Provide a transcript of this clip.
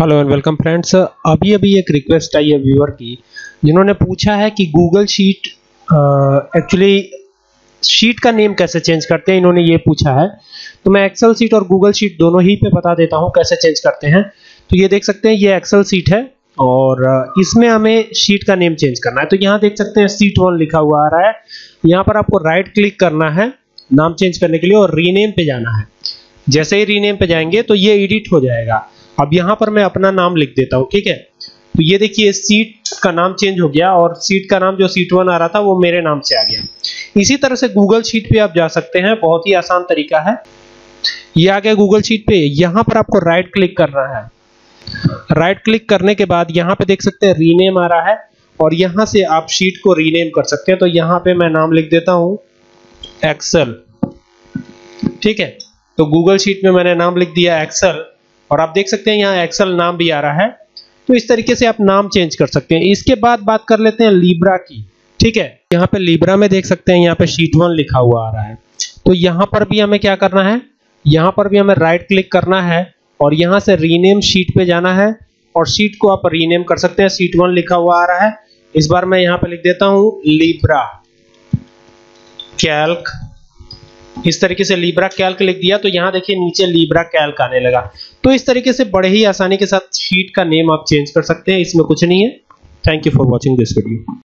Hello and welcome friends. अभी अभी एक रिक्वेस्ट आई है व्यूअर की, जिन्होंने पूछा है कि गूगल शीट एक्चुअली शीट का नेम कैसे चेंज करते हैं, इन्होंने ये पूछा है। तो मैं एक्सेल शीट और गूगल शीट दोनों ही पे बता देता हूं कैसे चेंज करते हैं। तो ये देख सकते हैं, ये एक्सेल शीट है और इसमें हमें शीट का नेम चेंज करना है। तो यहाँ देख सकते हैं शीट 1 लिखा हुआ आ रहा है। यहाँ पर आपको राइट क्लिक करना है नाम चेंज करने के लिए और रीनेम पे जाना है। जैसे ही रीनेम पे जाएंगे तो ये एडिट हो जाएगा। अब यहाँ पर मैं अपना नाम लिख देता हूँ, ठीक है। तो ये देखिए शीट का नाम चेंज हो गया और शीट का नाम जो शीट 1 आ रहा था वो मेरे नाम से आ गया। इसी तरह से गूगल शीट पे आप जा सकते हैं, बहुत ही आसान तरीका है। ये आ गया गूगल शीट पे। यहाँ पर आपको राइट क्लिक करना है। राइट क्लिक करने के बाद यहाँ पे देख सकते हैं रीनेम आ रहा है और यहाँ से आप शीट को रीनेम कर सकते हैं। तो यहाँ पे मैं नाम लिख देता हूँ एक्सेल, ठीक है। तो गूगल शीट में मैंने नाम लिख दिया एक्सेल और आप देख सकते हैं यहाँ एक्सेल नाम भी आ रहा है। तो इस तरीके से आप नाम चेंज कर सकते हैं। इसके बाद बात कर लेते हैं लिब्रा की, ठीक है। यहाँ पे लिब्रा में देख सकते हैं यहाँ पे शीट 1 लिखा हुआ आ रहा है। तो यहाँ पर भी हमें क्या करना है, यहाँ पर भी हमें राइट क्लिक करना है और यहाँ से रीनेम शीट पे जाना है और शीट को आप रीनेम कर सकते हैं। शीट 1 लिखा हुआ आ रहा है, इस बार मैं यहाँ पे लिख देता हूँ लिब्रा कैल्क। इस तरीके से लिब्रा कैल्क लिख दिया तो यहाँ देखिए नीचे लिब्रा कैल्क आने लगा। तो इस तरीके से बड़े ही आसानी के साथ शीट का नेम आप चेंज कर सकते हैं, इसमें कुछ नहीं है। Thank you for watching this video.